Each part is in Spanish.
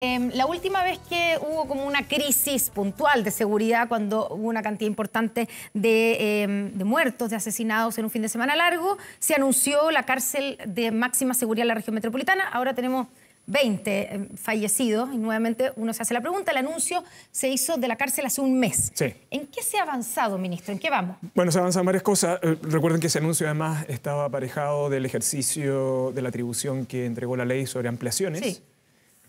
La última vez que hubo como una crisis puntual de seguridad, cuando hubo una cantidad importante de muertos, de asesinados en un fin de semana largo, se anunció la cárcel de máxima seguridad en la región metropolitana. Ahora tenemos 20 fallecidos y nuevamente uno se hace la pregunta. El anuncio se hizo de la cárcel hace un mes. Sí. ¿En qué se ha avanzado, ministro? ¿En qué vamos? Bueno, se avanzan varias cosas. Recuerden que ese anuncio además estaba aparejado del ejercicio de la atribución que entregó la ley sobre ampliaciones. Sí.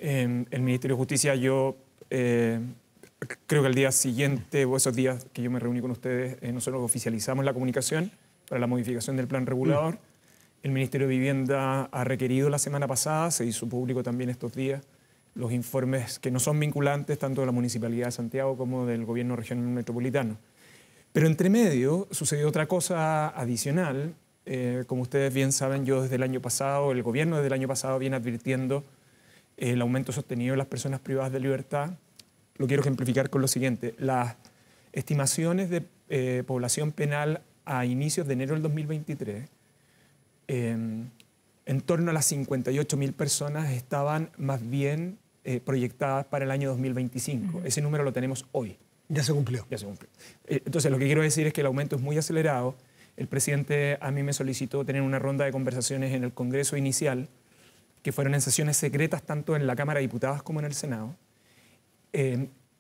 El Ministerio de Justicia, yo creo que el día siguiente o esos días que yo me reuní con ustedes, nosotros oficializamos la comunicación para la modificación del plan regulador. El Ministerio de Vivienda ha requerido la semana pasada, se hizo público también estos días, los informes que no son vinculantes tanto de la Municipalidad de Santiago como del Gobierno Regional Metropolitano. Pero entre medio sucedió otra cosa adicional. Como ustedes bien saben, yo desde el año pasado, el Gobierno desde el año pasado viene advirtiendo el aumento sostenido de las personas privadas de libertad. Lo quiero ejemplificar con lo siguiente. Las estimaciones de población penal a inicios de enero del 2023, en torno a las 58.000 personas estaban más bien proyectadas para el año 2025. Ese número lo tenemos hoy. Ya se cumplió. Ya se cumplió. Entonces, lo que quiero decir es que el aumento es muy acelerado. El presidente a mí me solicitó tener una ronda de conversaciones en el Congreso inicial, que fueron en sesiones secretas tanto en la Cámara de Diputados como en el Senado.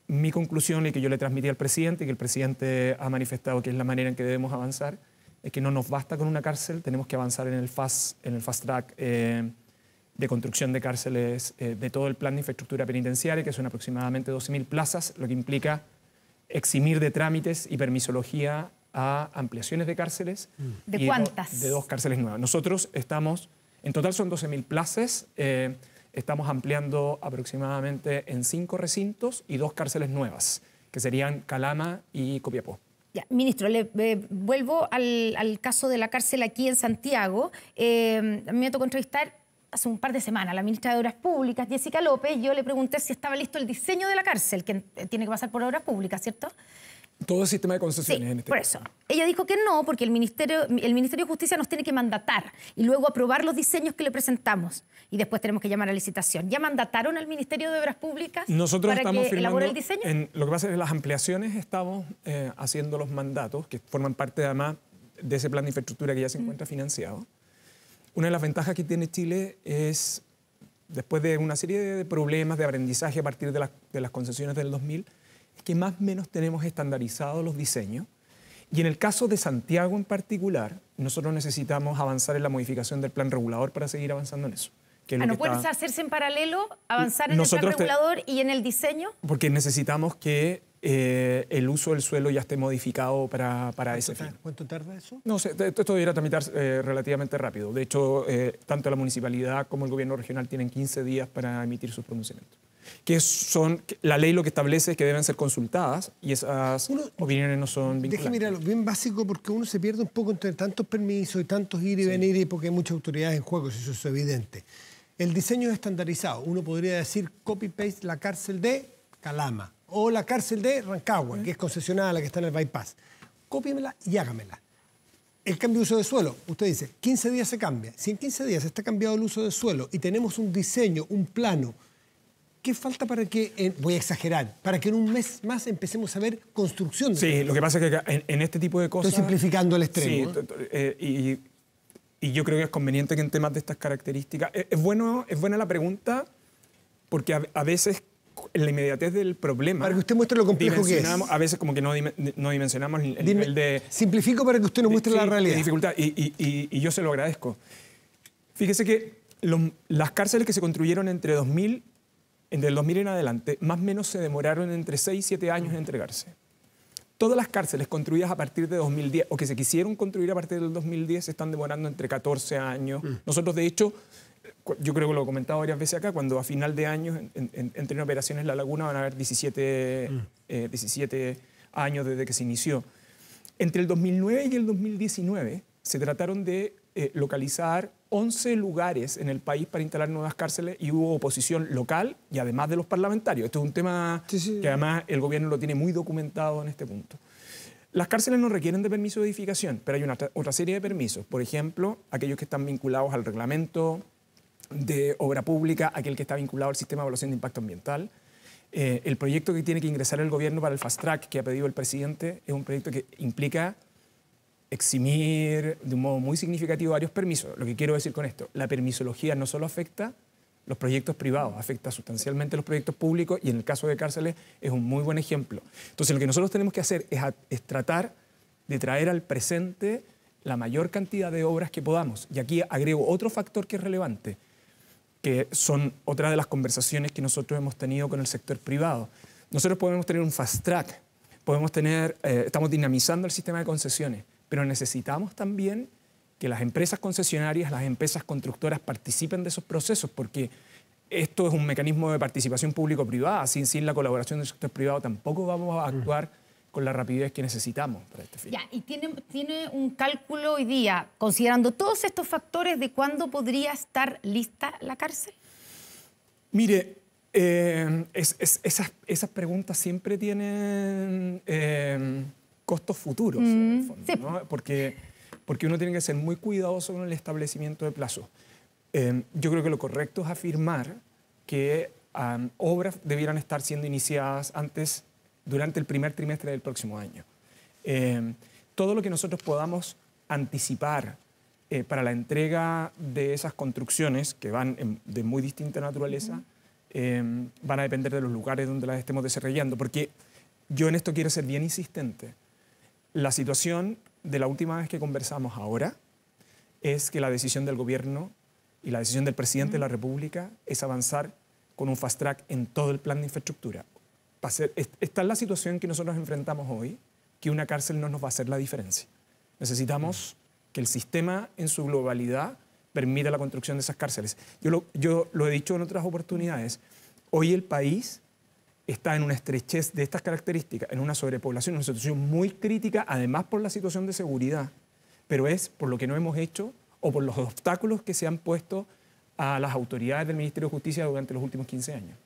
Mi conclusión, y que yo le transmití al presidente, que el presidente ha manifestado que es la manera en que debemos avanzar, es que no nos basta con una cárcel, tenemos que avanzar en el fast track de construcción de cárceles, de todo el plan de infraestructura penitenciaria, que son aproximadamente 12.000 plazas, lo que implica eximir de trámites y permisología a ampliaciones de cárceles. ¿De cuántas? De dos cárceles nuevas. Nosotros estamos... En total son 12.000 plazas, estamos ampliando aproximadamente en 5 recintos y 2 cárceles nuevas, que serían Calama y Copiapó. Ya, ministro, le vuelvo al caso de la cárcel aquí en Santiago. A mí me tocó entrevistar hace un par de semanas a la ministra de Obras Públicas, Jessica López. Yo le pregunté si estaba listo el diseño de la cárcel, que tiene que pasar por Obras Públicas, ¿cierto? Todo el sistema de concesiones, sí, en este caso. Por eso. Ella dijo que no, porque el Ministerio de Justicia nos tiene que mandatar y luego aprobar los diseños que le presentamos. Y después tenemos que llamar a licitación. ¿Ya mandataron al Ministerio de Obras Públicas para que elabore el diseño? Lo que pasa es que las ampliaciones estamos haciendo los mandatos, que forman parte además de ese plan de infraestructura que ya se encuentra financiado. Una de las ventajas que tiene Chile es, después de una serie de problemas de aprendizaje a partir de las concesiones del 2000, que más o menos tenemos estandarizados los diseños. Y en el caso de Santiago en particular, nosotros necesitamos avanzar en la modificación del plan regulador para seguir avanzando en eso. Que es ¿No puede hacerse en paralelo, avanzar en el plan regulador y en el diseño? Porque necesitamos que el uso del suelo ya esté modificado para ese fin. ¿Cuánto tarda eso? No sé, esto debería tramitar relativamente rápido. De hecho, tanto la municipalidad como el gobierno regional tienen 15 días para emitir sus pronunciamientos. La ley lo que establece es que deben ser consultadas y esas opiniones no son vinculantes. Déjeme mirarlo, bien básico, porque uno se pierde un poco entre tantos permisos y tantos ir y venir, y porque hay muchas autoridades en juego, eso es evidente. El diseño es estandarizado, uno podría decir copy-paste la cárcel de Calama o la cárcel de Rancagua, que es concesionada, la que está en el Bypass. Cópiemela y hágamela. El cambio de uso de suelo, usted dice, 15 días se cambia. Si en 15 días está cambiado el uso de suelo y tenemos un diseño, un plano, ¿qué falta para que, voy a exagerar, para que en un mes más empecemos a ver construcción? Sí, lo que pasa es que en este tipo de cosas... Estoy simplificando el extremo. Sí, y yo creo que es conveniente que en temas de estas características... Es buena la pregunta, porque a veces en la inmediatez del problema... Para que usted muestre lo complejo que es. A veces como que no dimensionamos el nivel de... Simplifico para que usted nos muestre la realidad. Dificultad, y yo se lo agradezco. Fíjese que las cárceles que se construyeron del 2000 en adelante, más o menos se demoraron entre 6 y 7 años en entregarse. Todas las cárceles construidas a partir de 2010, o que se quisieron construir a partir del 2010, se están demorando entre 14 años. Nosotros, de hecho, yo creo que lo he comentado varias veces acá, cuando a final de año entren operaciones La Laguna van a haber 17 años desde que se inició. Entre el 2009 y el 2019 se trataron de localizar 11 lugares en el país para instalar nuevas cárceles, y hubo oposición local y además de los parlamentarios. Esto es un tema que además el gobierno lo tiene muy documentado en este punto. Las cárceles no requieren de permiso de edificación, pero hay otra serie de permisos. Por ejemplo, aquellos que están vinculados al reglamento, de obra pública, aquel que está vinculado al sistema de evaluación de impacto ambiental. El proyecto que tiene que ingresar el gobierno para el fast track que ha pedido el presidente es un proyecto que implica eximir de un modo muy significativo varios permisos. Lo que quiero decir con esto, la permisología no solo afecta los proyectos privados, afecta sustancialmente los proyectos públicos, y en el caso de cárceles es un muy buen ejemplo. Entonces lo que nosotros tenemos que hacer es tratar de traer al presente la mayor cantidad de obras que podamos. Y aquí agrego otro factor que es relevante, que son otra de las conversaciones que nosotros hemos tenido con el sector privado. Nosotros podemos tener un fast track, podemos tener, estamos dinamizando el sistema de concesiones, pero necesitamos también que las empresas concesionarias, las empresas constructoras participen de esos procesos, porque esto es un mecanismo de participación público-privada. Sin la colaboración del sector privado tampoco vamos a actuar con la rapidez que necesitamos para este fin. Ya, y tiene un cálculo hoy día, considerando todos estos factores, de cuándo podría estar lista la cárcel. Mire, esas preguntas siempre tienen costos futuros, en el fondo, sí, ¿no? Porque uno tiene que ser muy cuidadoso con el establecimiento de plazos. Yo creo que lo correcto es afirmar que obras debieran estar siendo iniciadas antes, durante el primer trimestre del próximo año. Todo lo que nosotros podamos anticipar para la entrega de esas construcciones, que van de muy distinta naturaleza, van a depender de los lugares donde las estemos desarrollando, porque yo en esto quiero ser bien insistente. La situación de la última vez que conversamos ahora es que la decisión del gobierno y la decisión del presidente de la República es avanzar con un fast track en todo el plan de infraestructura. Esta es la situación que nosotros enfrentamos hoy, que una cárcel no nos va a hacer la diferencia. Necesitamos que el sistema en su globalidad permita la construcción de esas cárceles. Yo lo he dicho en otras oportunidades, hoy el país está en una estrechez de estas características, en una sobrepoblación, en una situación muy crítica, además por la situación de seguridad, pero es por lo que no hemos hecho o por los obstáculos que se han puesto a las autoridades del Ministerio de Justicia durante los últimos 15 años.